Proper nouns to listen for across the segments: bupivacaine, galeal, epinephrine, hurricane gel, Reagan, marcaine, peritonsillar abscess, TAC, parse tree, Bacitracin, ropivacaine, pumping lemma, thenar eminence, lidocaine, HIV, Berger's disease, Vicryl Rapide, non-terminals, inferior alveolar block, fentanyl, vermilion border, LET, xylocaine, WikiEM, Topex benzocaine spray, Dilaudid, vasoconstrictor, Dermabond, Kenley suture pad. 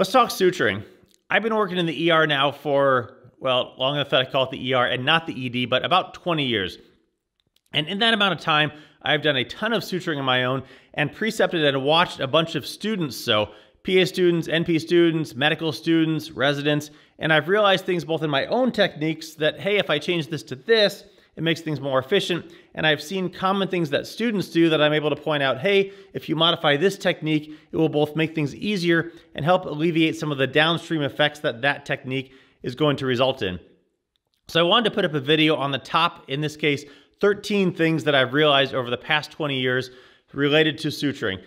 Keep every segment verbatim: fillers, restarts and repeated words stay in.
Let's talk suturing. I've been working in the E R now for, well, long enough that I call it the E R and not the E D, but about twenty years. And in that amount of time, I've done a ton of suturing on my own and precepted and watched a bunch of students. So P A students, N P students, medical students, residents, and I've realized things both in my own techniques that, hey, if I change this to this, it makes things more efficient. And I've seen common things that students do that I'm able to point out, hey, if you modify this technique, it will both make things easier and help alleviate some of the downstream effects that that technique is going to result in. So I wanted to put up a video on the top, in this case, thirteen things that I've realized over the past twenty years related to suturing.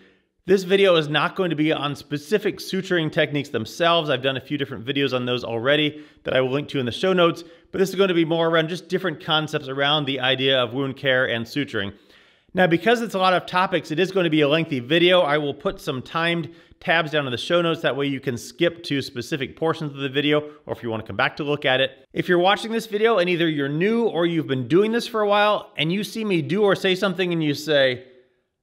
This video is not going to be on specific suturing techniques themselves. I've done a few different videos on those already that I will link to in the show notes, but this is going to be more around just different concepts around the idea of wound care and suturing. Now, because it's a lot of topics, it is going to be a lengthy video. I will put some timed tabs down in the show notes. That way you can skip to specific portions of the video, or if you want to come back to look at it. If you're watching this video and either you're new or you've been doing this for a while and you see me do or say something and you say,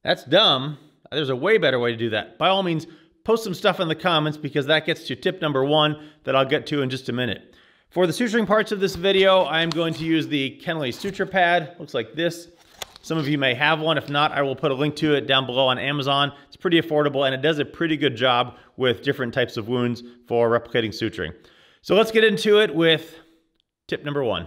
that's dumb, there's a way better way to do that. By all means, post some stuff in the comments, because that gets to tip number one that I'll get to in just a minute. For the suturing parts of this video, I'm going to use the Kenley suture pad. Looks like this. Some of you may have one. If not, I will put a link to it down below on Amazon. It's pretty affordable and it does a pretty good job with different types of wounds for replicating suturing. So let's get into it with tip number one.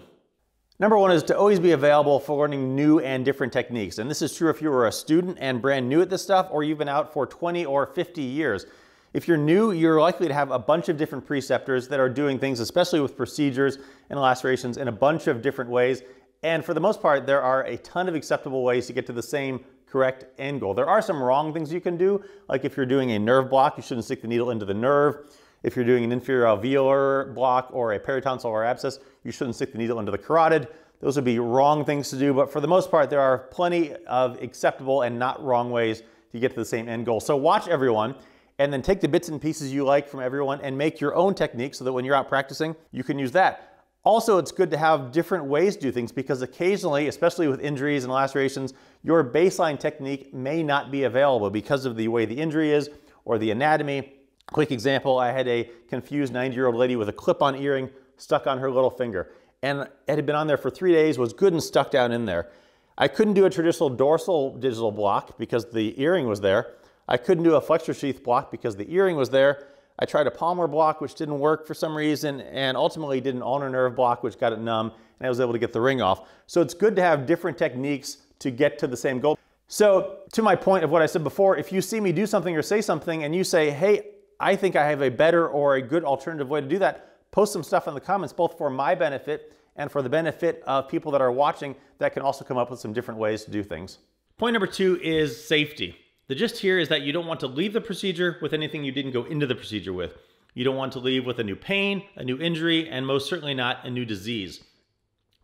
Number one is to always be available for learning new and different techniques. And this is true if you were a student and brand new at this stuff, or you've been out for twenty or fifty years. If you're new, you're likely to have a bunch of different preceptors that are doing things, especially with procedures and lacerations, in a bunch of different ways. And for the most part, there are a ton of acceptable ways to get to the same correct end goal. There are some wrong things you can do, like if you're doing a nerve block, you shouldn't stick the needle into the nerve. If you're doing an inferior alveolar block or a peritonsillar abscess, you shouldn't stick the needle into the carotid. Those would be wrong things to do, but for the most part, there are plenty of acceptable and not wrong ways to get to the same end goal. So watch everyone, and then take the bits and pieces you like from everyone and make your own technique so that when you're out practicing, you can use that. Also, it's good to have different ways to do things, because occasionally, especially with injuries and lacerations, your baseline technique may not be available because of the way the injury is or the anatomy. Quick example, I had a confused ninety-year-old lady with a clip-on earring stuck on her little finger, and it had been on there for three days, was good and stuck down in there. I couldn't do a traditional dorsal digital block because the earring was there. I couldn't do a flexor sheath block because the earring was there. I tried a palmar block, which didn't work for some reason, and ultimately did an ulnar nerve block, which got it numb, and I was able to get the ring off. So it's good to have different techniques to get to the same goal. So to my point of what I said before, if you see me do something or say something and you say, hey, I think I have a better or a good alternative way to do that, post some stuff in the comments, both for my benefit and for the benefit of people that are watching that can also come up with some different ways to do things. Point number two is safety. The gist here is that you don't want to leave the procedure with anything you didn't go into the procedure with. You don't want to leave with a new pain, a new injury, and most certainly not a new disease.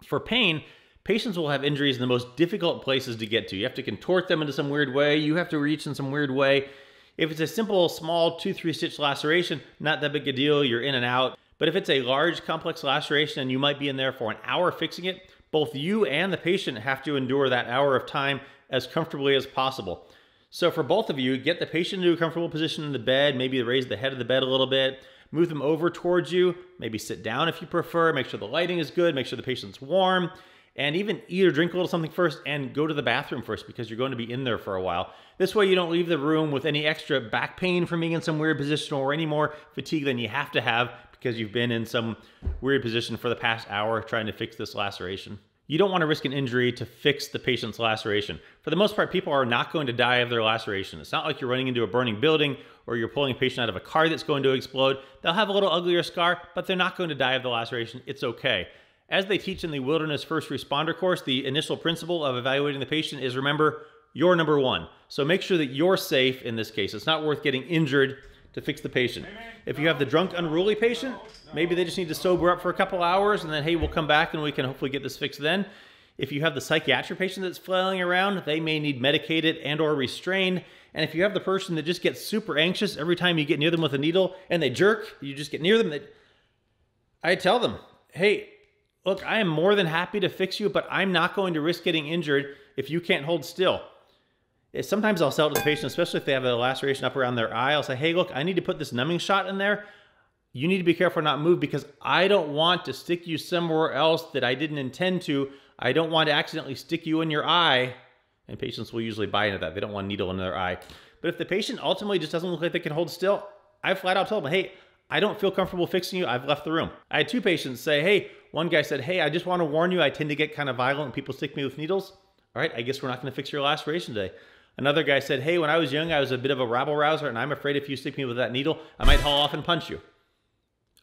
For pain, patients will have injuries in the most difficult places to get to. You have to contort them into some weird way. You have to reach in some weird way. If it's a simple, small two, three stitch laceration, not that big a deal, you're in and out. But if it's a large, complex laceration and you might be in there for an hour fixing it, both you and the patient have to endure that hour of time as comfortably as possible. So for both of you, get the patient into a comfortable position in the bed, maybe raise the head of the bed a little bit, move them over towards you, maybe sit down if you prefer, make sure the lighting is good, make sure the patient's warm, and even eat or drink a little something first and go to the bathroom first, because you're going to be in there for a while. This way you don't leave the room with any extra back pain from being in some weird position or any more fatigue than you have to have because you've been in some weird position for the past hour trying to fix this laceration. You don't want to risk an injury to fix the patient's laceration. For the most part, people are not going to die of their laceration. It's not like you're running into a burning building or you're pulling a patient out of a car that's going to explode. They'll have a little uglier scar, but they're not going to die of the laceration. It's okay. As they teach in the Wilderness First Responder course, the initial principle of evaluating the patient is, remember, you're number one. So make sure that you're safe in this case. It's not worth getting injured to fix the patient. If you have the drunk, unruly patient, maybe they just need to sober up for a couple hours and then, hey, we'll come back and we can hopefully get this fixed then. If you have the psychiatric patient that's flailing around, they may need medicated and or restrained. And if you have the person that just gets super anxious every time you get near them with a needle and they jerk, you just get near them, they... I tell them, hey, look, I am more than happy to fix you, but I'm not going to risk getting injured if you can't hold still. Sometimes I'll sell it to the patient, especially if they have a laceration up around their eye. I'll say, hey, look, I need to put this numbing shot in there. You need to be careful not to move because I don't want to stick you somewhere else that I didn't intend to. I don't want to accidentally stick you in your eye. And patients will usually buy into that. They don't want a needle in their eye. But if the patient ultimately just doesn't look like they can hold still, I flat out tell them, hey, I don't feel comfortable fixing you. I've left the room. I had two patients say, hey, one guy said, hey, I just want to warn you, I tend to get kind of violent when people stick me with needles. All right, I guess we're not going to fix your laceration today. Another guy said, hey, when I was young, I was a bit of a rabble-rouser, and I'm afraid if you stick me with that needle, I might haul off and punch you.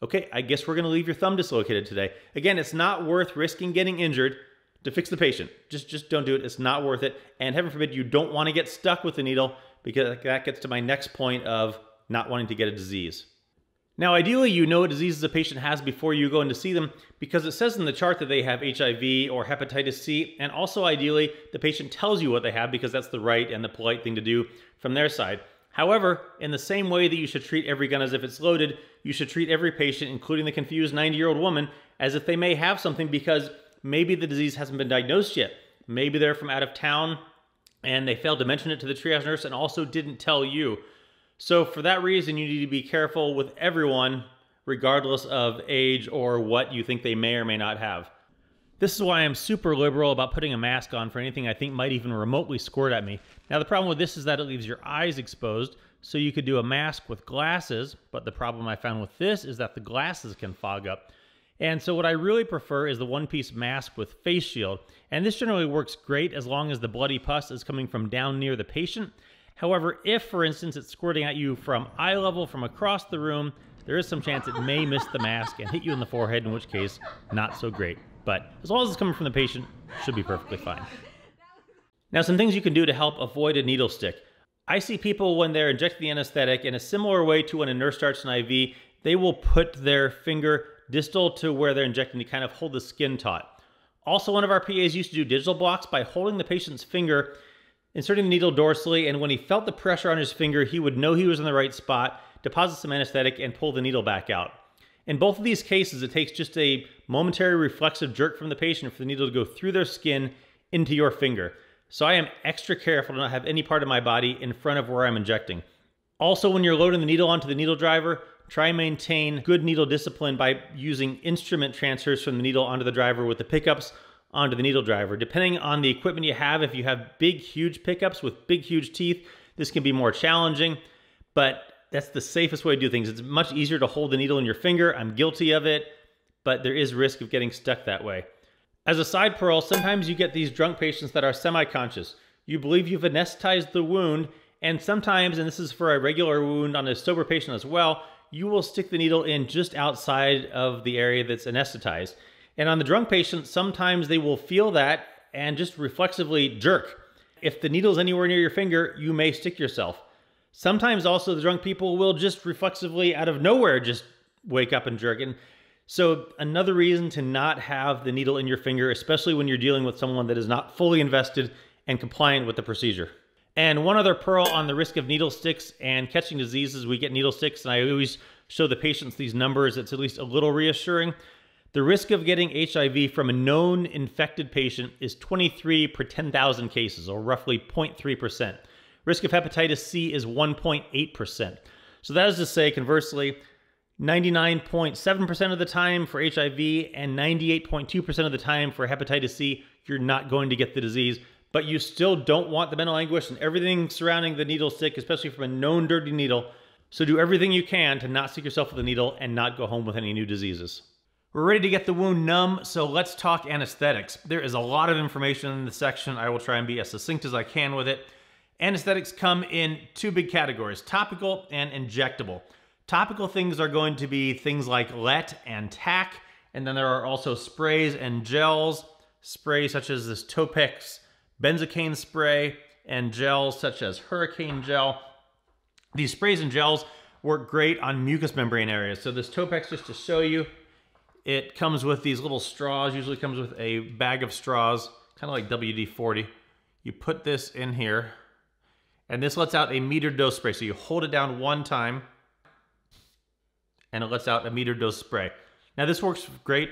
Okay, I guess we're going to leave your thumb dislocated today. Again, it's not worth risking getting injured to fix the patient. Just, just don't do it. It's not worth it. And heaven forbid, you don't want to get stuck with the needle, because that gets to my next point of not wanting to get a disease. Now, ideally, you know what diseases a patient has before you go in to see them because it says in the chart that they have H I V or hepatitis C, and also ideally, the patient tells you what they have because that's the right and the polite thing to do from their side. However, in the same way that you should treat every gun as if it's loaded, you should treat every patient, including the confused ninety-year-old woman, as if they may have something because maybe the disease hasn't been diagnosed yet. Maybe they're from out of town and they failed to mention it to the triage nurse and also didn't tell you. So for that reason, you need to be careful with everyone, regardless of age or what you think they may or may not have. This is why I'm super liberal about putting a mask on for anything I think might even remotely squirt at me. Now, the problem with this is that it leaves your eyes exposed, so you could do a mask with glasses, but the problem I found with this is that the glasses can fog up. And so what I really prefer is the one-piece mask with face shield, and this generally works great as long as the bloody pus is coming from down near the patient. However, if, for instance, it's squirting at you from eye level from across the room, there is some chance it may miss the mask and hit you in the forehead, in which case, not so great. But as long as it's coming from the patient, it should be perfectly fine. Now, some things you can do to help avoid a needle stick. I see people when they're injecting the anesthetic in a similar way to when a nurse starts an I V, they will put their finger distal to where they're injecting to kind of hold the skin taut. Also, one of our P As used to do digital blocks by holding the patient's finger, inserting the needle dorsally, and when he felt the pressure on his finger, he would know he was in the right spot, deposit some anesthetic, and pull the needle back out. In both of these cases, it takes just a momentary reflexive jerk from the patient for the needle to go through their skin into your finger. So I am extra careful to not have any part of my body in front of where I'm injecting. Also, when you're loading the needle onto the needle driver, try and maintain good needle discipline by using instrument transfers from the needle onto the driver with the pickups onto the needle driver. Depending on the equipment you have, if you have big, huge pickups with big, huge teeth, this can be more challenging, but that's the safest way to do things. It's much easier to hold the needle in your finger. I'm guilty of it, but there is risk of getting stuck that way. As a side pearl, sometimes you get these drunk patients that are semi-conscious. You believe you've anesthetized the wound, and sometimes, and this is for a regular wound on a sober patient as well, you will stick the needle in just outside of the area that's anesthetized. And on the drunk patient, sometimes they will feel that and just reflexively jerk. If the needle's anywhere near your finger, you may stick yourself. Sometimes also the drunk people will just reflexively out of nowhere just wake up and jerk. And so another reason to not have the needle in your finger, especially when you're dealing with someone that is not fully invested and compliant with the procedure. And one other pearl on the risk of needle sticks and catching diseases, we get needle sticks, and I always show the patients these numbers. It's at least a little reassuring. The risk of getting H I V from a known infected patient is twenty-three per ten thousand cases, or roughly zero point three percent. Risk of hepatitis C is one point eight percent. So that is to say, conversely, ninety-nine point seven percent of the time for H I V and ninety-eight point two percent of the time for hepatitis C, you're not going to get the disease, but you still don't want the mental anguish and everything surrounding the needle stick, especially from a known dirty needle. So do everything you can to not stick yourself with a needle and not go home with any new diseases. We're ready to get the wound numb, so let's talk anesthetics. There is a lot of information in this section. I will try and be as succinct as I can with it. Anesthetics come in two big categories, topical and injectable. Topical things are going to be things like L E T and T A C, and then there are also sprays and gels, sprays such as this Topex benzocaine spray, and gels such as hurricane gel. These sprays and gels work great on mucous membrane areas. So this Topex, just to show you, it comes with these little straws, usually comes with a bag of straws, kind of like W D forty. You put this in here, and this lets out a metered dose spray. So you hold it down one time, and it lets out a metered dose spray. Now this works great.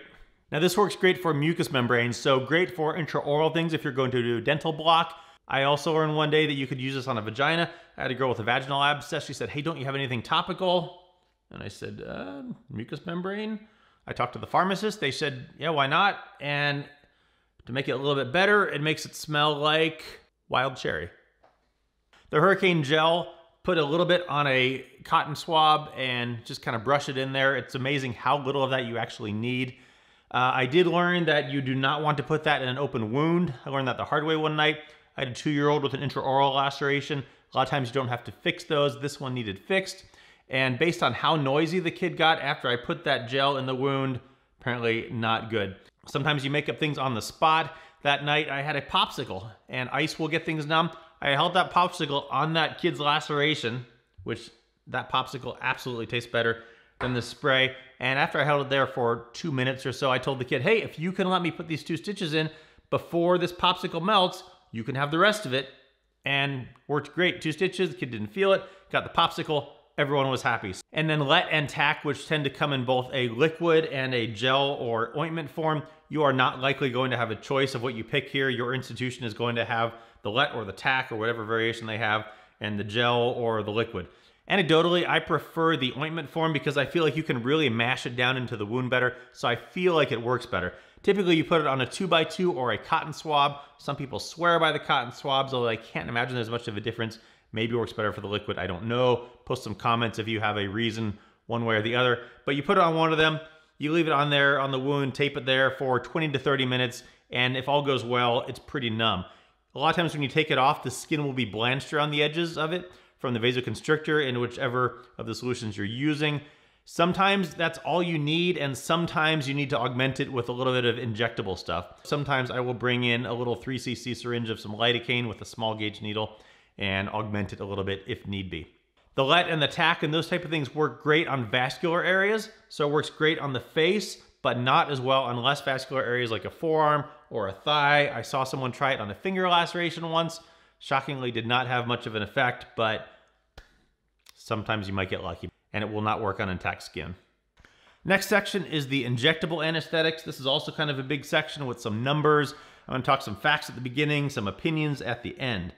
Now this works great for mucous membranes, so great for intraoral things if you're going to do dental block, I also learned one day that you could use this on a vagina. I had a girl with a vaginal abscess. She said, hey, don't you have anything topical? And I said, uh, mucous membrane. I talked to the pharmacist. They said, yeah, why not? And to make it a little bit better, it makes it smell like wild cherry. The hurricane gel, put a little bit on a cotton swab and just kind of brush it in there. It's amazing how little of that you actually need. Uh, I did learn that you do not want to put that in an open wound. I learned that the hard way one night. I had a two-year-old with an intraoral laceration. A lot of times you don't have to fix those. This one needed fixed. And based on how noisy the kid got after I put that gel in the wound, apparently not good. Sometimes you make up things on the spot. That night I had a popsicle, and ice will get things numb. I held that popsicle on that kid's laceration, which that popsicle absolutely tastes better than the spray. And after I held it there for two minutes or so, I told the kid, hey, if you can let me put these two stitches in before this popsicle melts, you can have the rest of it. And worked great. Two stitches, the kid didn't feel it, got the popsicle, everyone was happy. And then L E T and T A C, which tend to come in both a liquid and a gel or ointment form, you are not likely going to have a choice of what you pick here. Your institution is going to have the L E T or the T A C or whatever variation they have, and the gel or the liquid. Anecdotally, I prefer the ointment form because I feel like you can really mash it down into the wound better, so I feel like it works better. Typically, you put it on a two by two or a cotton swab. Some people swear by the cotton swabs, although I can't imagine there's much of a difference. Maybe it works better for the liquid, I don't know. Post some comments if you have a reason one way or the other, but you put it on one of them, you leave it on there on the wound, tape it there for twenty to thirty minutes, and if all goes well, it's pretty numb. A lot of times when you take it off, the skin will be blanched around the edges of it from the vasoconstrictor in whichever of the solutions you're using. Sometimes that's all you need, and sometimes you need to augment it with a little bit of injectable stuff. Sometimes I will bring in a little three C C syringe of some lidocaine with a small gauge needle and augment it a little bit if need be. The L E T and the T A C and those type of things work great on vascular areas, so it works great on the face, but not as well on less vascular areas like a forearm or a thigh. I saw someone try it on a finger laceration once. Shockingly did not have much of an effect, but sometimes you might get lucky and it will not work on intact skin. Next section is the injectable anesthetics. This is also kind of a big section with some numbers. I'm gonna talk some facts at the beginning, some opinions at the end.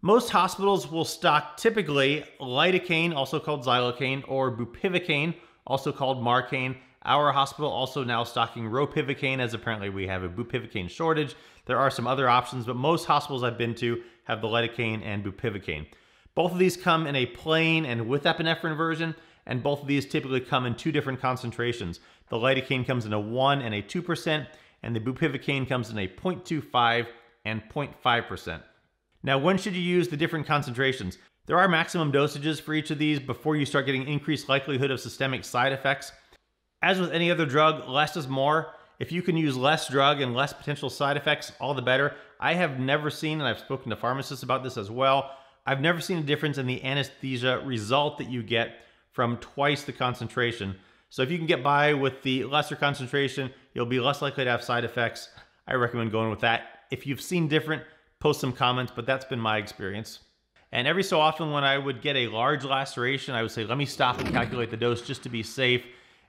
Most hospitals will stock typically lidocaine, also called xylocaine, or bupivacaine, also called marcaine. Our hospital also now stocking ropivacaine, as apparently we have a bupivacaine shortage. There are some other options, but most hospitals I've been to have the lidocaine and bupivacaine. Both of these come in a plain and with epinephrine version, and both of these typically come in two different concentrations. The lidocaine comes in a one and a two percent, and the bupivacaine comes in a zero point two five and zero point five percent. Now, when should you use the different concentrations? There are maximum dosages for each of these before you start getting increased likelihood of systemic side effects. As with any other drug, less is more. If you can use less drug and less potential side effects, all the better. I have never seen, and I've spoken to pharmacists about this as well, I've never seen a difference in the anesthesia result that you get from twice the concentration. So if you can get by with the lesser concentration, you'll be less likely to have side effects. I recommend going with that. If you've seen different, post some comments, but that's been my experience. And every so often when I would get a large laceration, I would say, let me stop and calculate the dose just to be safe.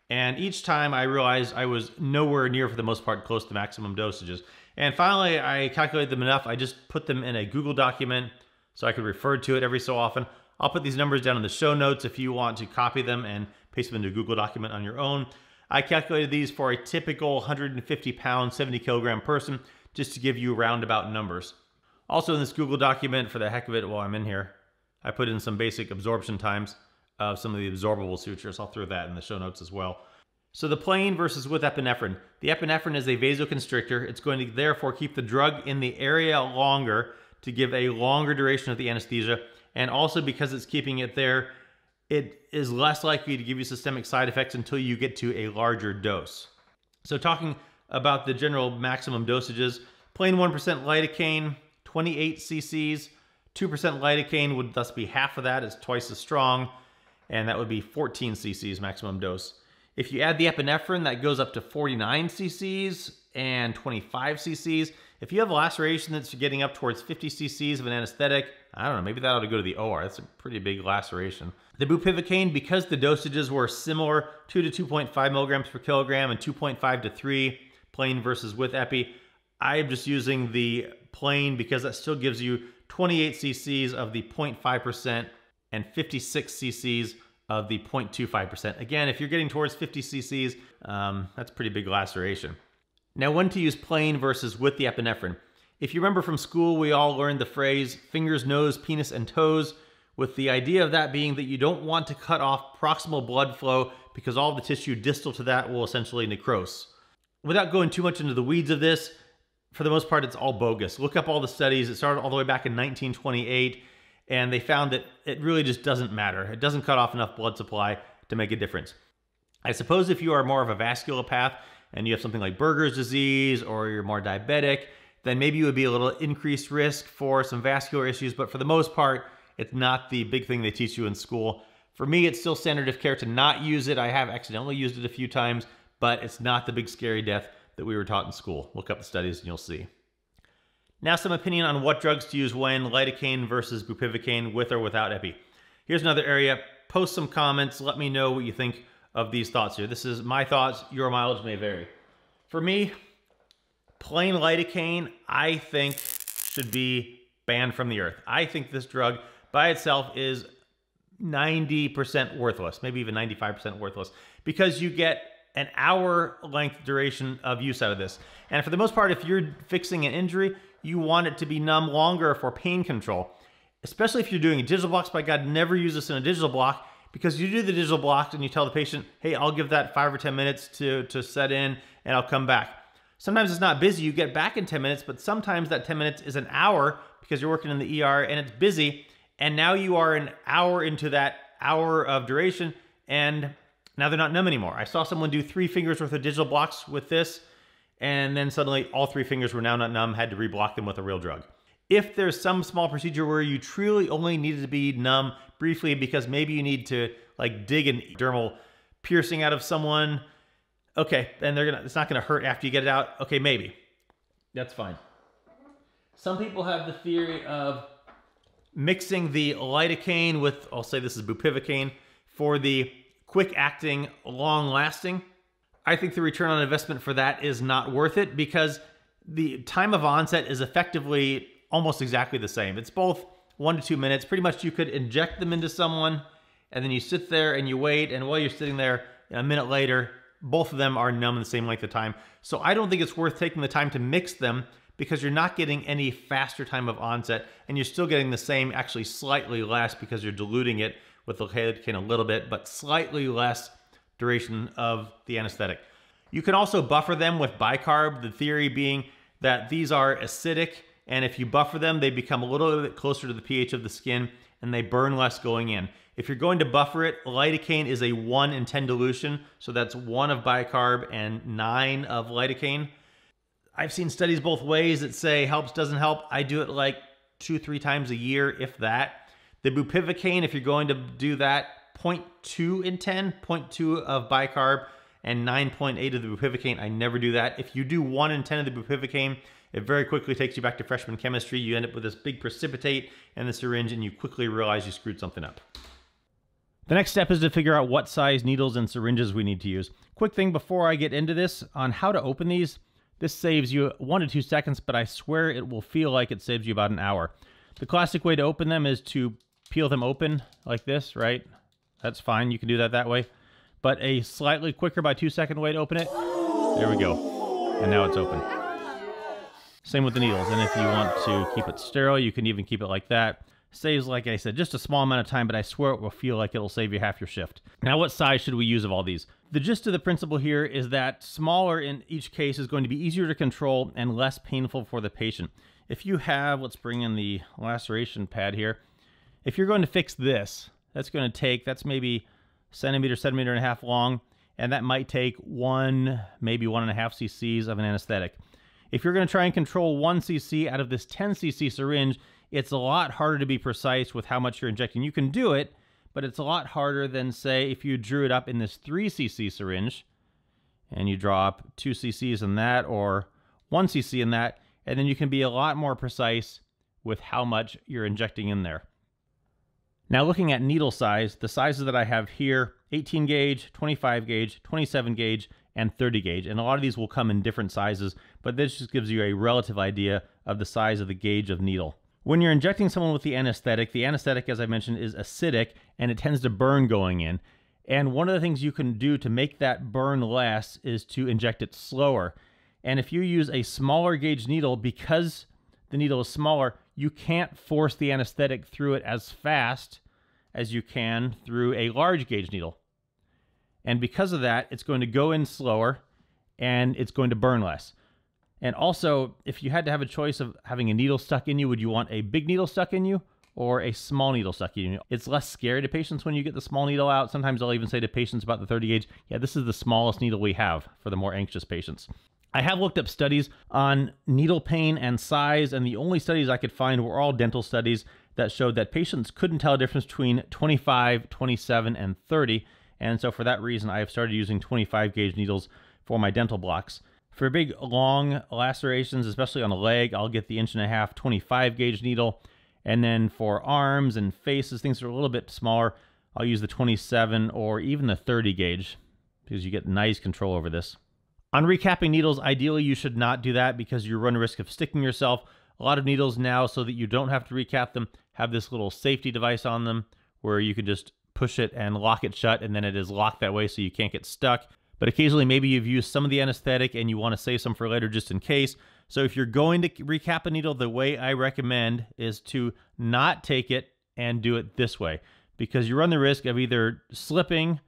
And each time I realized I was nowhere near, for the most part, close to maximum dosages. And finally, I calculated them enough. I just put them in a Google document so I could refer to it every so often. I'll put these numbers down in the show notes if you want to copy them and paste them into a Google document on your own. I calculated these for a typical one hundred fifty pound, seventy kilogram person, just to give you roundabout numbers. Also in this Google document, for the heck of it, while I'm in here, I put in some basic absorption times of some of the absorbable sutures. I'll throw that in the show notes as well. So the plain versus with epinephrine. The epinephrine is a vasoconstrictor. It's going to therefore keep the drug in the area longer to give a longer duration of the anesthesia. And also because it's keeping it there, it is less likely to give you systemic side effects until you get to a larger dose. So talking about the general maximum dosages, plain one percent lidocaine, twenty-eight C Cs, two percent lidocaine would thus be half of that, it's twice as strong, and that would be fourteen C Cs maximum dose. If you add the epinephrine, that goes up to forty-nine C Cs and twenty-five C Cs. If you have a laceration that's getting up towards fifty C Cs of an anesthetic, I don't know, maybe that ought to go to the O R. That's a pretty big laceration. The bupivacaine, because the dosages were similar, two to two point five milligrams per kilogram and two point five to three, plain versus with epi, I'm just using the plain because that still gives you twenty-eight C C's of the zero point five percent and fifty-six C C's of the zero point two five percent. Again, if you're getting towards fifty C C's, um, that's pretty big laceration. Now, when to use plain versus with the epinephrine. If you remember from school, we all learned the phrase fingers, nose, penis, and toes, with the idea of that being that you don't want to cut off proximal blood flow because all the tissue distal to that will essentially necrose. Without going too much into the weeds of this, for the most part, it's all bogus. Look up all the studies. It started all the way back in nineteen twenty-eight, and they found that it really just doesn't matter. It doesn't cut off enough blood supply to make a difference. I suppose if you are more of a vasculopath and you have something like Berger's disease or you're more diabetic, then maybe you would be a little increased risk for some vascular issues. But for the most part, it's not the big thing they teach you in school. For me, it's still standard of care to not use it. I have accidentally used it a few times, but it's not the big scary death that we were taught in school. Look up the studies and you'll see. Now, some opinion on what drugs to use when: lidocaine versus bupivacaine, with or without epi. Here's another area. Post some comments. Let me know what you think of these thoughts here. This is my thoughts. Your mileage may vary. For me, plain lidocaine, I think, should be banned from the earth. I think this drug by itself is ninety percent worthless, maybe even ninety-five percent worthless, because you get an hour length duration of use out of this. And for the most part, if you're fixing an injury, you want it to be numb longer for pain control, especially if you're doing digital blocks. By God, never use this in a digital block, because you do the digital blocks and you tell the patient, hey, I'll give that five or ten minutes to, to set in and I'll come back. Sometimes it's not busy, you get back in ten minutes, but sometimes that ten minutes is an hour because you're working in the E R and it's busy. And now you are an hour into that hour of duration and now they're not numb anymore. I saw someone do three fingers worth of digital blocks with this, and then suddenly all three fingers were now not numb, had to reblock them with a real drug. If there's some small procedure where you truly only needed to be numb briefly because maybe you need to like dig a dermal piercing out of someone, okay, and they're gonna, it's not gonna hurt after you get it out. Okay, maybe. That's fine. Some people have the theory of mixing the lidocaine with, I'll say this is bupivacaine, for the quick acting, long lasting. I think the return on investment for that is not worth it because the time of onset is effectively almost exactly the same. It's both one to two minutes. Pretty much you could inject them into someone and then you sit there and you wait, and while you're sitting there, a minute later, both of them are numb in the same length of time. So I don't think it's worth taking the time to mix them because you're not getting any faster time of onset and you're still getting the same, actually slightly less because you're diluting it with lidocaine a little bit, but slightly less duration of the anesthetic. You can also buffer them with bicarb, the theory being that these are acidic, and if you buffer them, they become a little bit closer to the pH of the skin and they burn less going in. If you're going to buffer it, lidocaine is a one in ten dilution, so that's one of bicarb and nine of lidocaine. I've seen studies both ways that say helps, doesn't help. I do it like two, three times a year, if that. The bupivacaine, if you're going to do that, zero point two in ten, zero point two of bicarb, and nine point eight of the bupivacaine. I never do that. If you do one in ten of the bupivacaine, it very quickly takes you back to freshman chemistry. You end up with this big precipitate and the syringe, and you quickly realize you screwed something up. The next step is to figure out what size needles and syringes we need to use. Quick thing before I get into this on how to open these. This saves you one to two seconds, but I swear it will feel like it saves you about an hour. The classic way to open them is to peel them open like this, right? That's fine. You can do that that way. But a slightly quicker by two second way to open it. There we go. And now it's open. Same with the needles. And if you want to keep it sterile, you can even keep it like that. Saves, like I said, just a small amount of time, but I swear it will feel like it'll save you half your shift. Now, what size should we use of all these? The gist of the principle here is that smaller in each case is going to be easier to control and less painful for the patient. If you have, let's bring in the laceration pad here. If you're going to fix this, that's going to take, that's maybe centimeter, centimeter and a half long, and that might take one, maybe one and a half cc's of an anesthetic. If you're going to try and control one cc out of this ten C C syringe, it's a lot harder to be precise with how much you're injecting. You can do it, but it's a lot harder than, say, if you drew it up in this three C C syringe and you draw up two C C's in that or one C C in that, and then you can be a lot more precise with how much you're injecting in there. Now looking at needle size, the sizes that I have here, eighteen gauge, twenty-five gauge, twenty-seven gauge, and thirty gauge. And a lot of these will come in different sizes, but this just gives you a relative idea of the size of the gauge of needle. When you're injecting someone with the anesthetic, the anesthetic, as I mentioned, is acidic and it tends to burn going in. And one of the things you can do to make that burn less is to inject it slower. And if you use a smaller gauge needle, because the needle is smaller, you can't force the anesthetic through it as fast as you can through a large gauge needle. And because of that, it's going to go in slower and it's going to burn less. And also, if you had to have a choice of having a needle stuck in you, would you want a big needle stuck in you or a small needle stuck in you? It's less scary to patients when you get the small needle out. Sometimes I'll even say to patients about the thirty gauge, yeah, this is the smallest needle we have for the more anxious patients. I have looked up studies on needle pain and size, and the only studies I could find were all dental studies that showed that patients couldn't tell a difference between twenty-five, twenty-seven, and thirty. And so for that reason, I have started using twenty-five gauge needles for my dental blocks. For big, long lacerations, especially on a leg, I'll get the inch and a half twenty-five gauge needle. And then for arms and faces, things that are a little bit smaller, I'll use the twenty-seven or even the thirty gauge because you get nice control over this. On recapping needles, ideally you should not do that because you run a risk of sticking yourself. A lot of needles now, so that you don't have to recap them, have this little safety device on them where you can just push it and lock it shut, and then it is locked that way so you can't get stuck. But occasionally maybe you've used some of the anesthetic and you want to save some for later just in case. So if you're going to recap a needle, the way I recommend is to not take it and do it this way, because you run the risk of either slipping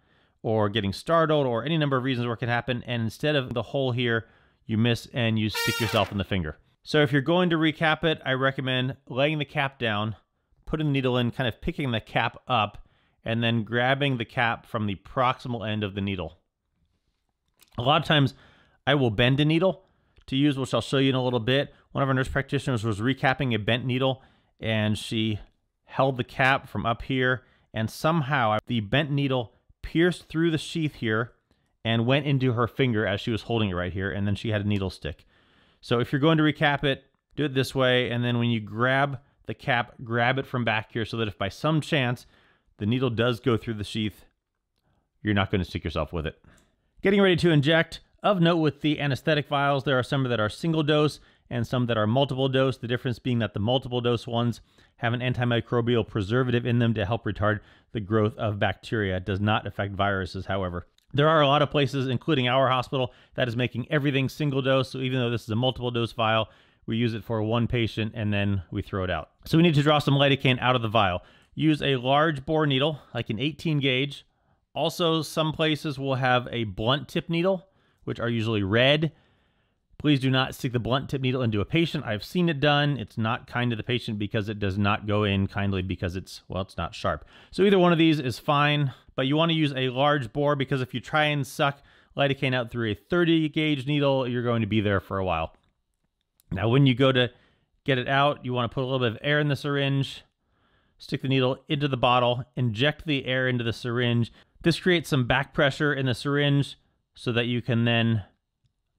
or getting startled or any number of reasons where it can happen, and instead of the hole here, you miss and you stick yourself in the finger. So if you're going to recap it, I recommend laying the cap down, putting the needle in, kind of picking the cap up, and then grabbing the cap from the proximal end of the needle. A lot of times I will bend a needle to use, which I'll show you in a little bit. One of our nurse practitioners was recapping a bent needle and she held the cap from up here, and somehow the bent needle pierced through the sheath here and went into her finger as she was holding it right here, and then she had a needle stick. So if you're going to recap it, do it this way, and then when you grab the cap, grab it from back here so that if by some chance the needle does go through the sheath, you're not going to stick yourself with it. Getting ready to inject, of note with the anesthetic vials, there are some that are single dose and some that are multiple dose, the difference being that the multiple dose ones have an antimicrobial preservative in them to help retard the growth of bacteria. It does not affect viruses, however. There are a lot of places, including our hospital, that is making everything single dose, so even though this is a multiple dose vial, we use it for one patient and then we throw it out. So we need to draw some lidocaine out of the vial. Use a large bore needle, like an eighteen gauge, Also, some places will have a blunt tip needle, which are usually red. Please do not stick the blunt tip needle into a patient. I've seen it done. It's not kind to the patient because it does not go in kindly because it's, well, it's not sharp. So either one of these is fine, but you want to use a large bore because if you try and suck lidocaine out through a thirty gauge needle, you're going to be there for a while. Now, when you go to get it out, you want to put a little bit of air in the syringe, stick the needle into the bottle, inject the air into the syringe. This creates some back pressure in the syringe so that you can then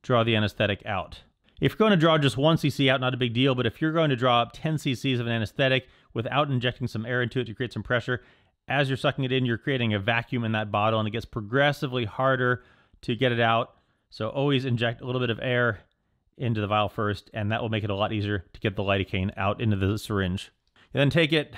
draw the anesthetic out. If you're going to draw just one cc out, not a big deal, but if you're going to draw up ten cc's of an anesthetic without injecting some air into it to create some pressure, as you're sucking it in, you're creating a vacuum in that bottle and it gets progressively harder to get it out. So always inject a little bit of air into the vial first, and that will make it a lot easier to get the lidocaine out into the syringe. You then take it,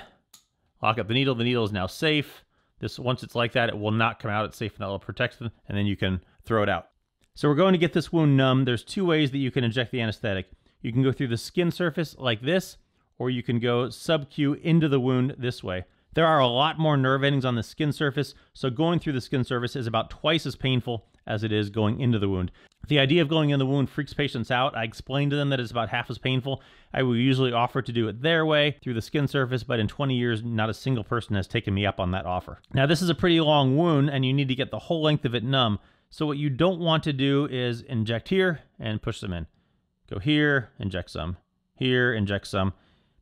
lock up the needle. The needle is now safe. This, once it's like that, it will not come out. It's safe and that will protect them, and then you can throw it out. So we're going to get this wound numb. There's two ways that you can inject the anesthetic. You can go through the skin surface like this, or you can go sub-Q into the wound this way. There are a lot more nerve endings on the skin surface, so going through the skin surface is about twice as painful as it is going into the wound. The idea of going in the wound freaks patients out. I explained to them that it's about half as painful. I will usually offer to do it their way through the skin surface, but in twenty years, not a single person has taken me up on that offer. Now, this is a pretty long wound and you need to get the whole length of it numb. So what you don't want to do is inject here and push them in. Go here, inject some, here, inject some,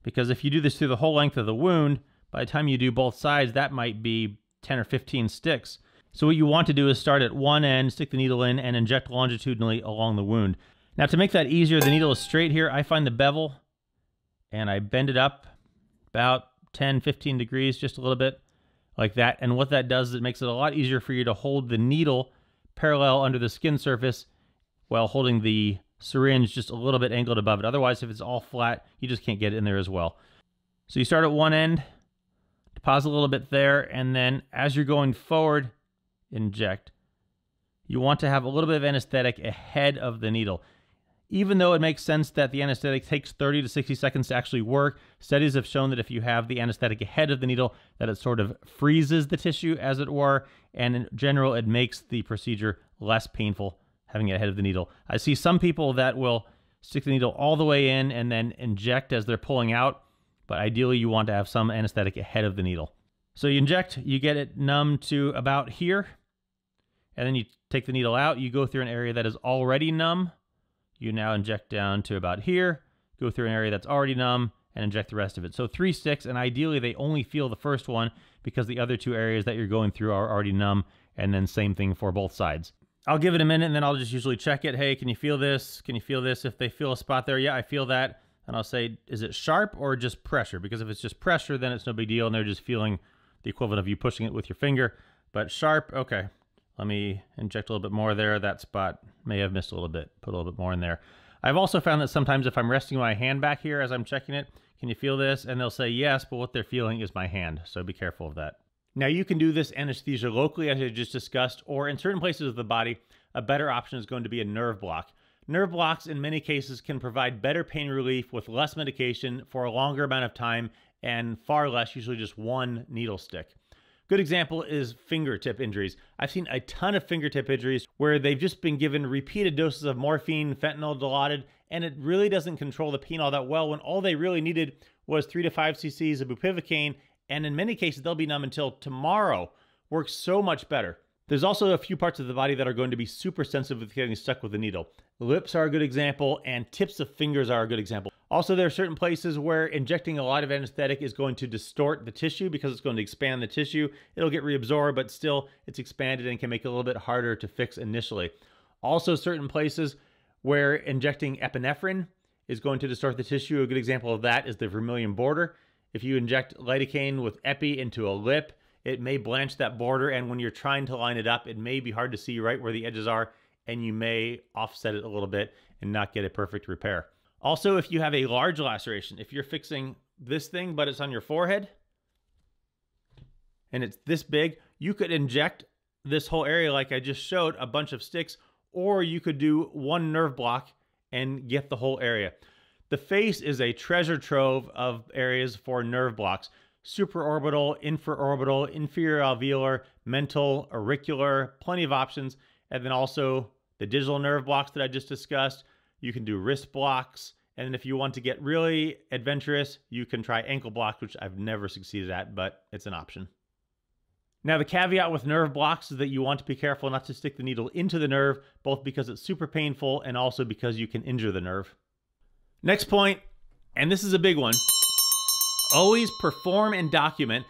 because if you do this through the whole length of the wound, by the time you do both sides, that might be ten or fifteen sticks. So what you want to do is start at one end, stick the needle in, and inject longitudinally along the wound. Now to make that easier, the needle is straight here. I find the bevel and I bend it up about ten, fifteen degrees, just a little bit like that. And what that does is it makes it a lot easier for you to hold the needle parallel under the skin surface while holding the syringe just a little bit angled above it. Otherwise, if it's all flat, you just can't get it in there as well. So you start at one end, deposit a little bit there, and then as you're going forward, inject. You want to have a little bit of anesthetic ahead of the needle. Even though it makes sense that the anesthetic takes thirty to sixty seconds to actually work, studies have shown that if you have the anesthetic ahead of the needle, that it sort of freezes the tissue, as it were, and in general, it makes the procedure less painful having it ahead of the needle. I see some people that will stick the needle all the way in and then inject as they're pulling out, but ideally you want to have some anesthetic ahead of the needle. So you inject, you get it numb to about here, and then you take the needle out, you go through an area that is already numb, you now inject down to about here, go through an area that's already numb, and inject the rest of it. So three sticks, and ideally they only feel the first one because the other two areas that you're going through are already numb, and then same thing for both sides. I'll give it a minute, and then I'll just usually check it. Hey, can you feel this? Can you feel this? If they feel a spot there, yeah, I feel that. And I'll say, is it sharp or just pressure? Because if it's just pressure, then it's no big deal, and they're just feeling the equivalent of you pushing it with your finger. But sharp, okay. Let me inject a little bit more there. That spot may have missed a little bit. Put a little bit more in there. I've also found that sometimes if I'm resting my hand back here as I'm checking it, can you feel this? And they'll say yes, but what they're feeling is my hand. So be careful of that. Now you can do this anesthesia locally, as I just discussed, or in certain places of the body, a better option is going to be a nerve block. Nerve blocks in many cases can provide better pain relief with less medication for a longer amount of time and far less, usually just one needle stick. Good example is fingertip injuries. I've seen a ton of fingertip injuries where they've just been given repeated doses of morphine, fentanyl, Dilaudid, and it really doesn't control the pain all that well when all they really needed was three to five cc's of bupivacaine, and in many cases they'll be numb until tomorrow. Works so much better. There's also a few parts of the body that are going to be super sensitive with getting stuck with a needle. Lips are a good example, and tips of fingers are a good example. Also, there are certain places where injecting a lot of anesthetic is going to distort the tissue because it's going to expand the tissue. It'll get reabsorbed, but still it's expanded and can make it a little bit harder to fix initially. Also, certain places where injecting epinephrine is going to distort the tissue. A good example of that is the vermilion border. If you inject lidocaine with epi into a lip, it may blanch that border, and when you're trying to line it up, it may be hard to see right where the edges are, and you may offset it a little bit and not get a perfect repair. Also, if you have a large laceration, if you're fixing this thing, but it's on your forehead, and it's this big, you could inject this whole area like I just showed, a bunch of sticks, or you could do one nerve block and get the whole area. The face is a treasure trove of areas for nerve blocks. Supraorbital, infraorbital, inferior alveolar, mental, auricular, plenty of options. And then also the digital nerve blocks that I just discussed. You can do wrist blocks. And then if you want to get really adventurous, you can try ankle blocks, which I've never succeeded at, but it's an option. Now, the caveat with nerve blocks is that you want to be careful not to stick the needle into the nerve, both because it's super painful and also because you can injure the nerve. Next point, and this is a big one. Always perform and document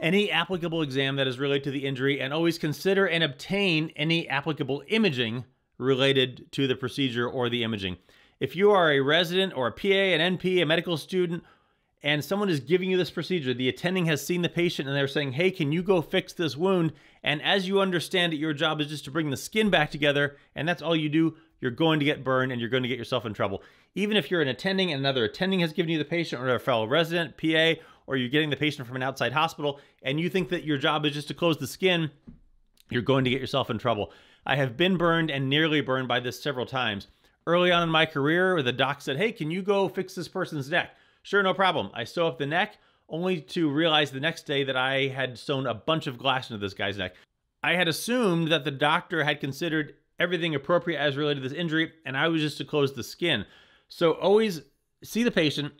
any applicable exam that is related to the injury, and always consider and obtain any applicable imaging related to the procedure or the imaging. If you are a resident or a P A, an N P, a medical student, and someone is giving you this procedure, the attending has seen the patient and they're saying, hey, can you go fix this wound? And as you understand it, your job is just to bring the skin back together, and that's all you do. You're going to get burned and you're going to get yourself in trouble. Even if you're an attending and another attending has given you the patient, or a fellow resident, P A, or you're getting the patient from an outside hospital, and you think that your job is just to close the skin, you're going to get yourself in trouble. I have been burned and nearly burned by this several times. Early on in my career, the doc said, hey, can you go fix this person's neck? Sure, no problem. I sew up the neck, only to realize the next day that I had sewn a bunch of glass into this guy's neck. I had assumed that the doctor had considered everything appropriate as related to this injury, and I was just to close the skin. So always see the patient,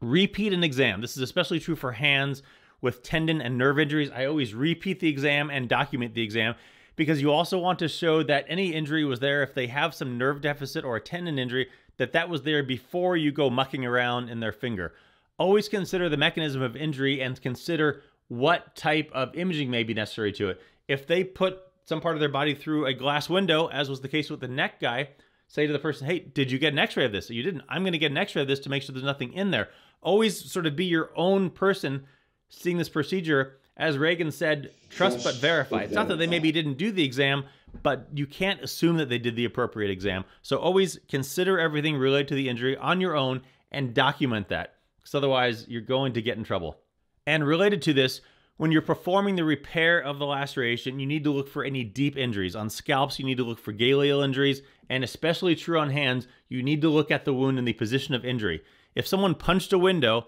repeat an exam. This is especially true for hands with tendon and nerve injuries. I always repeat the exam and document the exam, because you also want to show that any injury was there. If they have some nerve deficit or a tendon injury, that that was there before you go mucking around in their finger. Always consider the mechanism of injury and consider what type of imaging may be necessary to it. If they put some part of their body through a glass window, as was the case with the neck guy, say to the person, hey, did you get an x-ray of this? You didn't. I'm going to get an x-ray of this to make sure there's nothing in there. always sort of be your own person seeing this procedure. As Reagan said, trust but verify. It's not that they maybe didn't do the exam, but you can't assume that they did the appropriate exam. So always consider everything related to the injury on your own and document that, because otherwise you're going to get in trouble. And related to this, when you're performing the repair of the laceration, you need to look for any deep injuries. On scalps, you need to look for galeal injuries, and especially true on hands, you need to look at the wound and the position of injury. If someone punched a window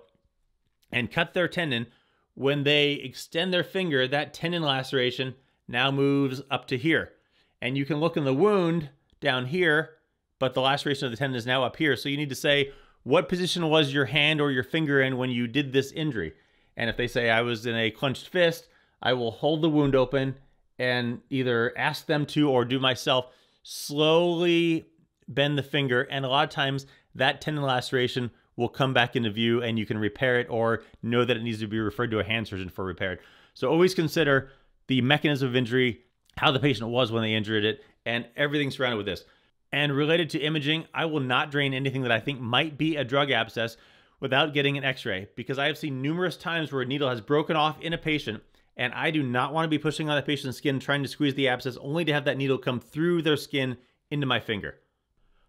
and cut their tendon, when they extend their finger, that tendon laceration now moves up to here. And you can look in the wound down here, but the laceration of the tendon is now up here. So you need to say, what position was your hand or your finger in when you did this injury? And if they say, I was in a clenched fist, I will hold the wound open and either ask them to or do myself, slowly bend the finger. And a lot of times that tendon laceration will come back into view and you can repair it or know that it needs to be referred to a hand surgeon for repair. So always consider the mechanism of injury, how the patient was when they injured it, and everything surrounded with this. And related to imaging, I will not drain anything that I think might be a drug abscess without getting an x-ray, because I have seen numerous times where a needle has broken off in a patient and I do not want to be pushing on the patient's skin trying to squeeze the abscess only to have that needle come through their skin into my finger.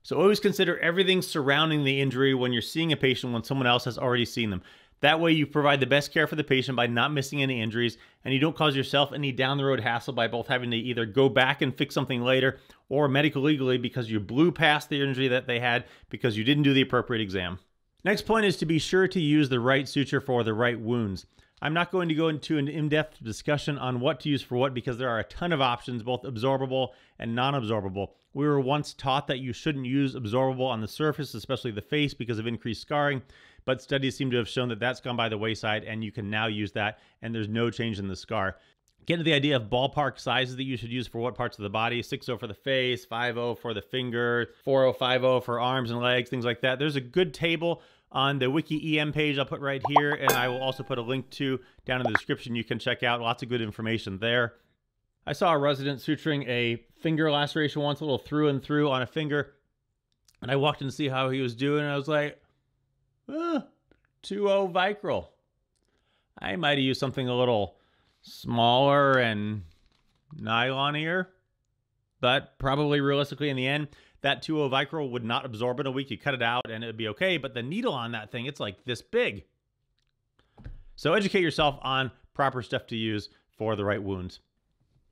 So always consider everything surrounding the injury when you're seeing a patient when someone else has already seen them. That way you provide the best care for the patient by not missing any injuries, and you don't cause yourself any down the road hassle by both having to either go back and fix something later or medical legally because you blew past the injury that they had because you didn't do the appropriate exam. Next point is to be sure to use the right suture for the right wounds. I'm not going to go into an in-depth discussion on what to use for what, because there are a ton of options, both absorbable and non-absorbable. We were once taught that you shouldn't use absorbable on the surface, especially the face, because of increased scarring, but studies seem to have shown that that's gone by the wayside and you can now use that and there's no change in the scar. Get into the idea of ballpark sizes that you should use for what parts of the body. six oh for the face, five oh for the finger, four oh, five oh for arms and legs, things like that. There's a good table on the WikiEM page I'll put right here, and I will also put a link to down in the description. You can check out lots of good information there. I saw a resident suturing a finger laceration once, a little through and through on a finger, and I walked in to see how he was doing, and I was like, eh, two oh Vicryl. I might have used something a little smaller and nylonier, but probably realistically in the end, that two oh Vicryl would not absorb in a week. You cut it out and it'd be okay, but the needle on that thing, it's like this big. So educate yourself on proper stuff to use for the right wounds.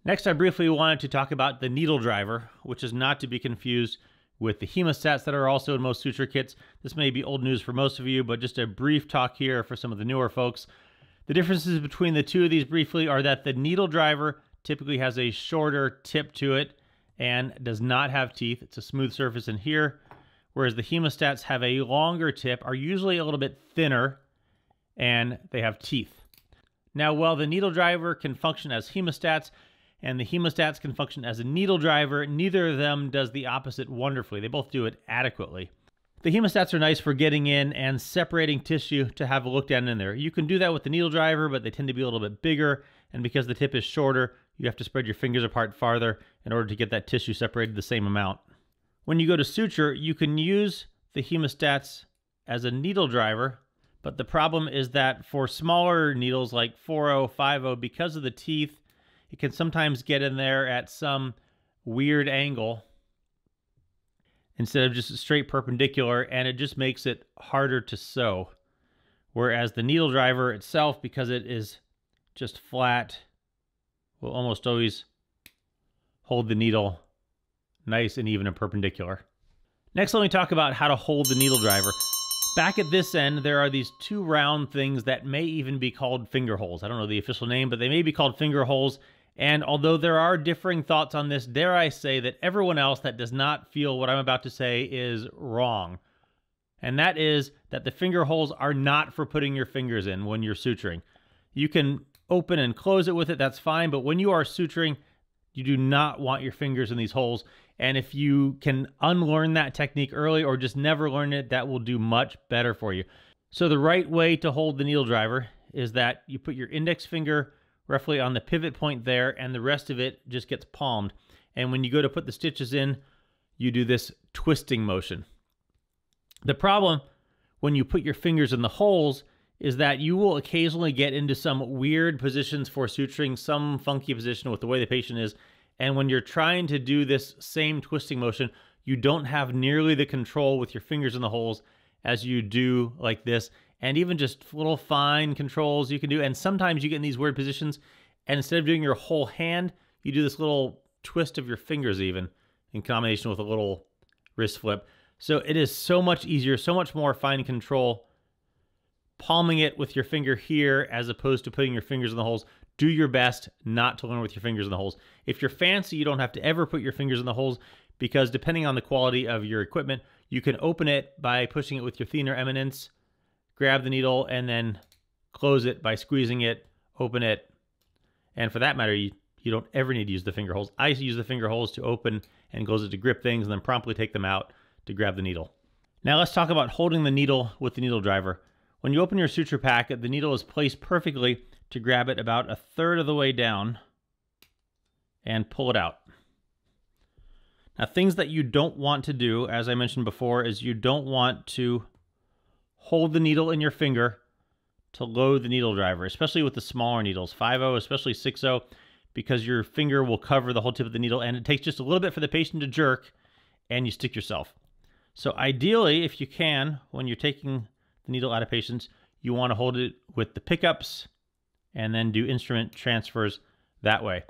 Next, I briefly wanted to talk about the needle driver, which is not to be confused with the hemostats that are also in most suture kits. This may be old news for most of you, but just a brief talk here for some of the newer folks. The differences between the two of these briefly are that the needle driver typically has a shorter tip to it and does not have teeth. It's a smooth surface in here, whereas the hemostats have a longer tip, are usually a little bit thinner, and they have teeth. Now, while the needle driver can function as hemostats and the hemostats can function as a needle driver, neither of them does the opposite wonderfully. They both do it adequately. The hemostats are nice for getting in and separating tissue to have a look down in there. You can do that with the needle driver, but they tend to be a little bit bigger. And because the tip is shorter, you have to spread your fingers apart farther in order to get that tissue separated the same amount. When you go to suture, you can use the hemostats as a needle driver, but the problem is that for smaller needles like four oh, five oh, because of the teeth, it can sometimes get in there at some weird angle instead of just straight perpendicular, and it just makes it harder to sew. Whereas the needle driver itself, because it is just flat, will almost always hold the needle nice and even and perpendicular. Next, let me talk about how to hold the needle driver. Back at this end, there are these two round things that may even be called finger holes. I don't know the official name, but they may be called finger holes. And although there are differing thoughts on this, dare I say that everyone else that does not feel what I'm about to say is wrong. And that is that the finger holes are not for putting your fingers in when you're suturing. You can open and close it with it, that's fine, but when you are suturing, you do not want your fingers in these holes. And if you can unlearn that technique early or just never learn it, that will do much better for you. So the right way to hold the needle driver is that you put your index finger roughly on the pivot point there, and the rest of it just gets palmed. And when you go to put the stitches in, you do this twisting motion. The problem when you put your fingers in the holes is that you will occasionally get into some weird positions for suturing, some funky position with the way the patient is. And when you're trying to do this same twisting motion, you don't have nearly the control with your fingers in the holes as you do like this. And even just little fine controls you can do. And sometimes you get in these weird positions, and instead of doing your whole hand, you do this little twist of your fingers even in combination with a little wrist flip. So it is so much easier, so much more fine control, palming it with your finger here as opposed to putting your fingers in the holes. Do your best not to learn with your fingers in the holes. If you're fancy, you don't have to ever put your fingers in the holes, because depending on the quality of your equipment, you can open it by pushing it with your thenar eminence, grab the needle, and then close it by squeezing it, open it. And for that matter, you, you don't ever need to use the finger holes. I use the finger holes to open and close it to grip things, and then promptly take them out to grab the needle. Now let's talk about holding the needle with the needle driver. When you open your suture packet, the needle is placed perfectly to grab it about a third of the way down and pull it out. Now, things that you don't want to do, as I mentioned before, is you don't want to hold the needle in your finger to load the needle driver, especially with the smaller needles, five oh, especially six oh, because your finger will cover the whole tip of the needle, and it takes just a little bit for the patient to jerk, and you stick yourself. So ideally, if you can, when you're taking the needle out of patients, you want to hold it with the pickups and then do instrument transfers that way.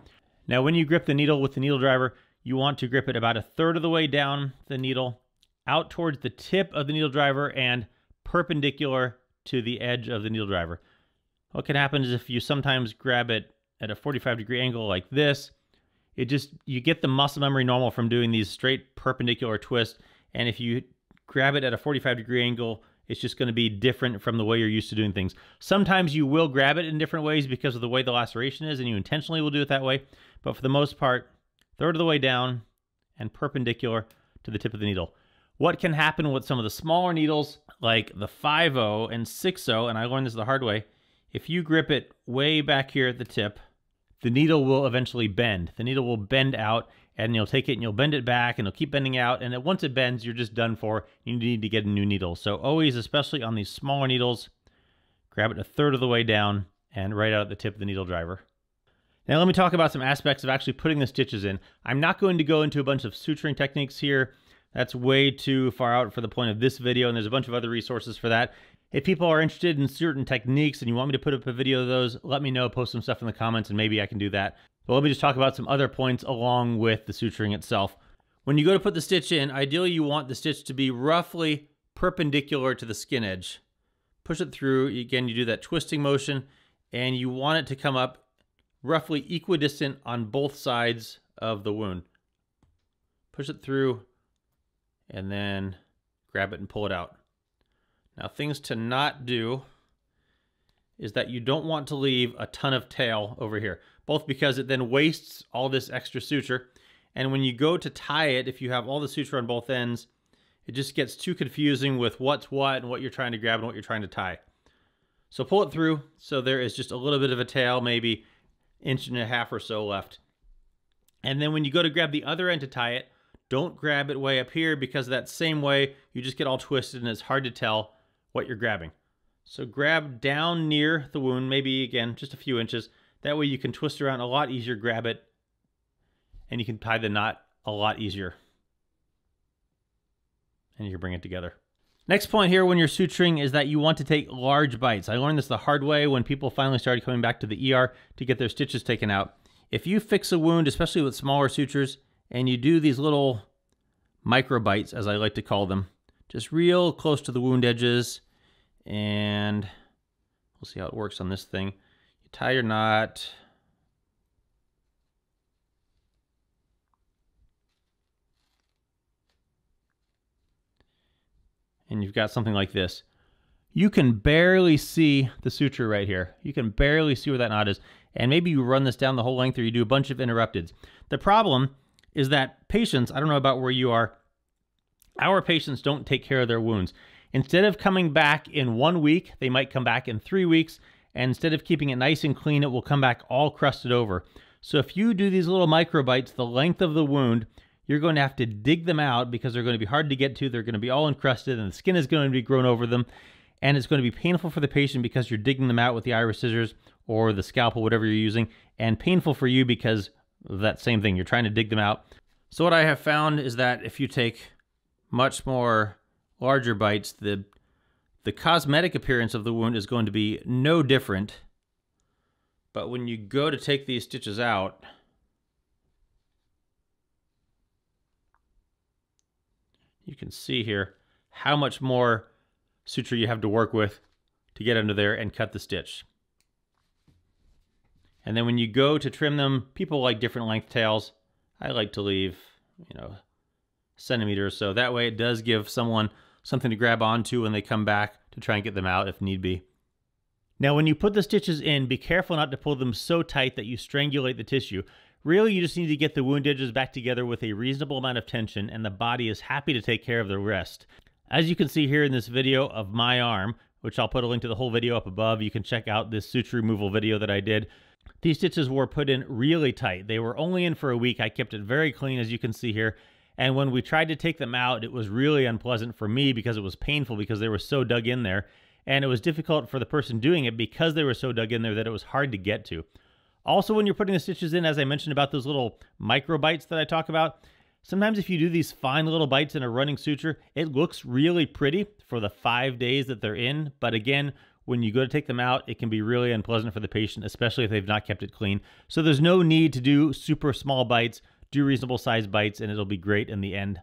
Now, when you grip the needle with the needle driver, you want to grip it about a third of the way down the needle, out towards the tip of the needle driver, and perpendicular to the edge of the needle driver. What can happen is if you sometimes grab it at a forty-five degree angle like this, it just, you get the muscle memory normal from doing these straight perpendicular twists. And if you grab it at a forty-five degree angle, it's just going to be different from the way you're used to doing things. Sometimes you will grab it in different ways because of the way the laceration is, and you intentionally will do it that way. But for the most part, third of the way down and perpendicular to the tip of the needle. What can happen with some of the smaller needles, like the five oh and six oh, and I learned this the hard way, if you grip it way back here at the tip, the needle will eventually bend. The needle will bend out, and you'll take it and you'll bend it back, and it'll keep bending out, and once it bends, you're just done for. You need to get a new needle. So always, especially on these smaller needles, grab it a third of the way down and right out at the tip of the needle driver. Now let me talk about some aspects of actually putting the stitches in. I'm not going to go into a bunch of suturing techniques here. That's way too far out for the point of this video, and there's a bunch of other resources for that. If people are interested in certain techniques and you want me to put up a video of those, let me know, post some stuff in the comments, and maybe I can do that. But let me just talk about some other points along with the suturing itself. When you go to put the stitch in, ideally you want the stitch to be roughly perpendicular to the skin edge. Push it through, again you do that twisting motion, and you want it to come up roughly equidistant on both sides of the wound. Push it through, and then grab it and pull it out. Now, things to not do is that you don't want to leave a ton of tail over here, both because it then wastes all this extra suture, and when you go to tie it, if you have all the suture on both ends, it just gets too confusing with what's what and what you're trying to grab and what you're trying to tie. So pull it through so there is just a little bit of a tail, maybe inch and a half or so left. And then when you go to grab the other end to tie it, don't grab it way up here, because that same way you just get all twisted and it's hard to tell what you're grabbing. So grab down near the wound, maybe again just a few inches. That way you can twist around a lot easier, grab it, and you can tie the knot a lot easier, and you can bring it together. Next point here when you're suturing is that you want to take large bites. I learned this the hard way when people finally started coming back to the E R to get their stitches taken out. If you fix a wound, especially with smaller sutures, and you do these little micro bites, as I like to call them, just real close to the wound edges, and we'll see how it works on this thing. You tie your knot, and you've got something like this. You can barely see the suture right here. You can barely see where that knot is. And maybe you run this down the whole length, or you do a bunch of interrupteds. The problem is that patients, I don't know about where you are, our patients don't take care of their wounds. Instead of coming back in one week, they might come back in three weeks. And instead of keeping it nice and clean, it will come back all crusted over. So if you do these little micro bites the length of the wound, you're going to have to dig them out because they're going to be hard to get to. They're going to be all encrusted and the skin is going to be grown over them. And it's going to be painful for the patient because you're digging them out with the iris scissors or the scalpel, whatever you're using, and painful for you because of that same thing. You're trying to dig them out. So what I have found is that if you take much more larger bites, the, the cosmetic appearance of the wound is going to be no different. But when you go to take these stitches out, you can see here how much more suture you have to work with to get under there and cut the stitch. And then when you go to trim them, people like different length tails. I like to leave, you know, centimeters, so that way it does give someone something to grab onto when they come back to try and get them out if need be. Now when you put the stitches in, be careful not to pull them so tight that you strangulate the tissue. Really, you just need to get the wound edges back together with a reasonable amount of tension, and the body is happy to take care of the rest. As you can see here in this video of my arm, which I'll put a link to the whole video up above, you can check out this suture removal video that I did. These stitches were put in really tight. They were only in for a week. I kept it very clean, as you can see here. And when we tried to take them out, it was really unpleasant for me because it was painful because they were so dug in there. And it was difficult for the person doing it because they were so dug in there that it was hard to get to. Also, when you're putting the stitches in, as I mentioned about those little micro bites that I talk about, sometimes if you do these fine little bites in a running suture, it looks really pretty for the five days that they're in. But again, when you go to take them out, it can be really unpleasant for the patient, especially if they've not kept it clean. So there's no need to do super small bites. Do reasonable size bites and it'll be great in the end.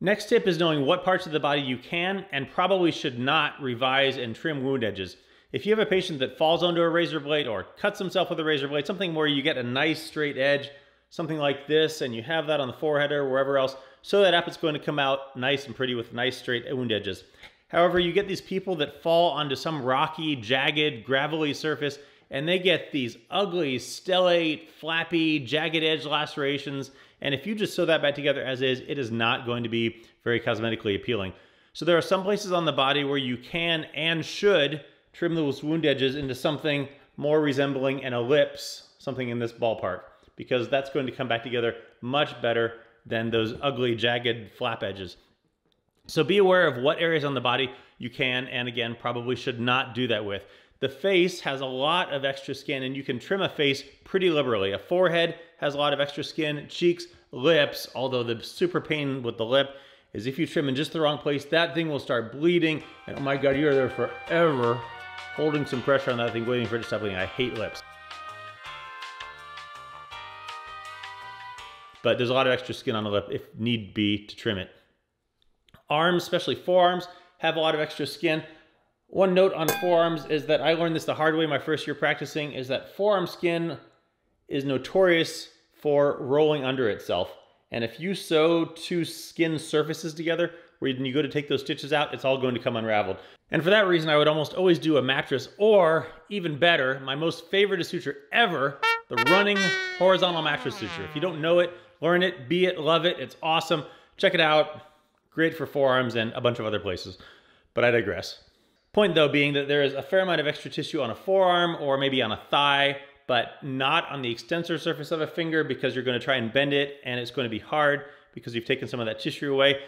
Next tip is knowing what parts of the body you can and probably should not revise and trim wound edges. If you have a patient that falls onto a razor blade or cuts himself with a razor blade, something where you get a nice straight edge, something like this, and you have that on the forehead or wherever else, so that app's going to come out nice and pretty with nice straight wound edges. However, you get these people that fall onto some rocky, jagged, gravelly surface, and they get these ugly, stellate, flappy, jagged edge lacerations. And if you just sew that back together as is, it is not going to be very cosmetically appealing. So there are some places on the body where you can and should trim those wound edges into something more resembling an ellipse, something in this ballpark, because that's going to come back together much better than those ugly, jagged flap edges. So be aware of what areas on the body you can and, again, probably should not do that with. The face has a lot of extra skin, and you can trim a face pretty liberally. A forehead has a lot of extra skin, cheeks, lips, although the super pain with the lip is if you trim in just the wrong place, that thing will start bleeding, and oh my God, you're there forever holding some pressure on that thing, waiting for it to stop bleeding. I hate lips. But there's a lot of extra skin on the lip if need be to trim it. Arms, especially forearms, have a lot of extra skin. One note on forearms is that I learned this the hard way my first year practicing is that forearm skin is notorious for rolling under itself. And if you sew two skin surfaces together, when you go to take those stitches out, it's all going to come unraveled. And for that reason, I would almost always do a mattress or, even better, my most favorite suture ever, the running horizontal mattress suture. If you don't know it, learn it, be it, love it. It's awesome. Check it out. Great for forearms and a bunch of other places. But I digress. Point though being that there is a fair amount of extra tissue on a forearm or maybe on a thigh, but not on the extensor surface of a finger because you're going to try and bend it and it's going to be hard because you've taken some of that tissue away.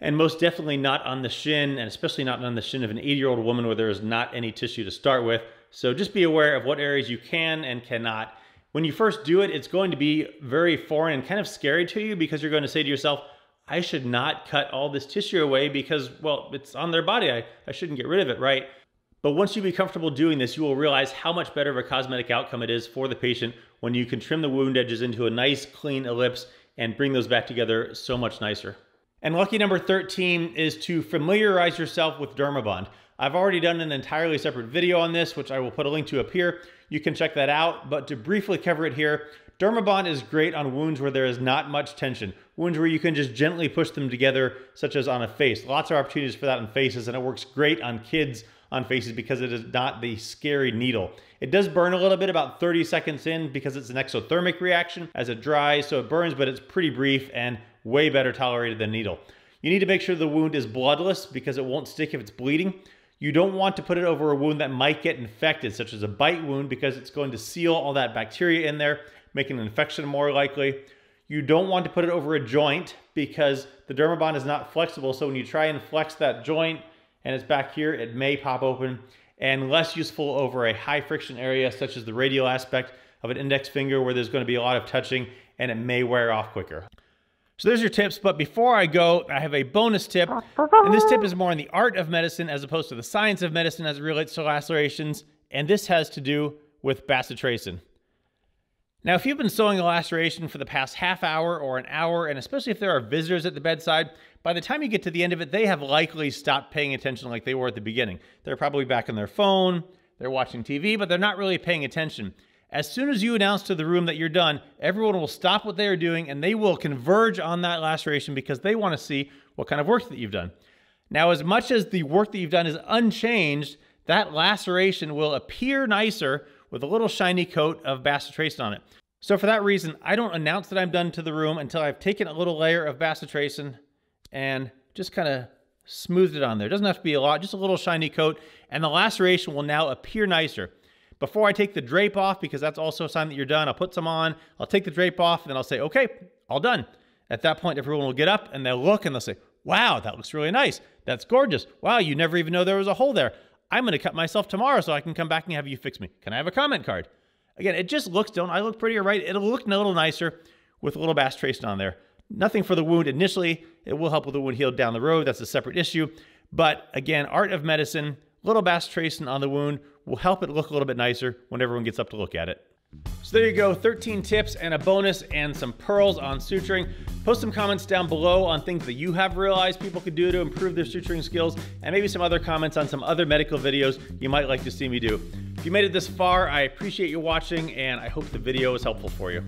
And most definitely not on the shin, and especially not on the shin of an eighty-year-old woman where there is not any tissue to start with. So just be aware of what areas you can and cannot. When you first do it, it's going to be very foreign and kind of scary to you because you're going to say to yourself, I should not cut all this tissue away because, well, it's on their body. I, I shouldn't get rid of it, right? But once you be comfortable doing this, you will realize how much better of a cosmetic outcome it is for the patient when you can trim the wound edges into a nice, clean ellipse and bring those back together so much nicer. And lucky number thirteen is to familiarize yourself with Dermabond. I've already done an entirely separate video on this, which I will put a link to up here. You can check that out, but to briefly cover it here, Dermabond is great on wounds where there is not much tension, wounds where you can just gently push them together, such as on a face. Lots of opportunities for that on faces, and it works great on kids on faces because it is not the scary needle. It does burn a little bit about thirty seconds in because it's an exothermic reaction as it dries, so it burns, but it's pretty brief and way better tolerated than needle. You need to make sure the wound is bloodless because it won't stick if it's bleeding. You don't want to put it over a wound that might get infected, such as a bite wound, because it's going to seal all that bacteria in there, making an infection more likely. You don't want to put it over a joint because the Dermabond is not flexible. So when you try and flex that joint and it's back here, it may pop open, and less useful over a high friction area such as the radial aspect of an index finger where there's going to be a lot of touching and it may wear off quicker. So there's your tips, but before I go, I have a bonus tip, and this tip is more on the art of medicine as opposed to the science of medicine as it relates to lacerations, and this has to do with bacitracin. Now, if you've been sewing a laceration for the past half hour or an hour, and especially if there are visitors at the bedside, by the time you get to the end of it, they have likely stopped paying attention like they were at the beginning. They're probably back on their phone, they're watching T V, but they're not really paying attention. As soon as you announce to the room that you're done, everyone will stop what they are doing and they will converge on that laceration because they want to see what kind of work that you've done. Now, as much as the work that you've done is unchanged, that laceration will appear nicer with a little shiny coat of bacitracin on it. So for that reason, I don't announce that I'm done to the room until I've taken a little layer of bacitracin and just kind of smoothed it on there. It doesn't have to be a lot, just a little shiny coat, and the laceration will now appear nicer. Before I take the drape off, because that's also a sign that you're done, I'll put some on, I'll take the drape off, and then I'll say, okay, all done. At that point, everyone will get up, and they'll look, and they'll say, wow, that looks really nice. That's gorgeous. Wow, you never even know there was a hole there. I'm going to cut myself tomorrow so I can come back and have you fix me. Can I have a comment card? Again, it just looks, don't I look prettier, right? It'll look a little nicer with a little bacitracin on there. Nothing for the wound initially. It will help with the wound heal down the road. That's a separate issue. But again, art of medicine, little bacitracin on the wound will help it look a little bit nicer when everyone gets up to look at it. So there you go, thirteen tips and a bonus and some pearls on suturing. Post some comments down below on things that you have realized people could do to improve their suturing skills, and maybe some other comments on some other medical videos you might like to see me do. If you made it this far, I appreciate you watching, and I hope the video was helpful for you.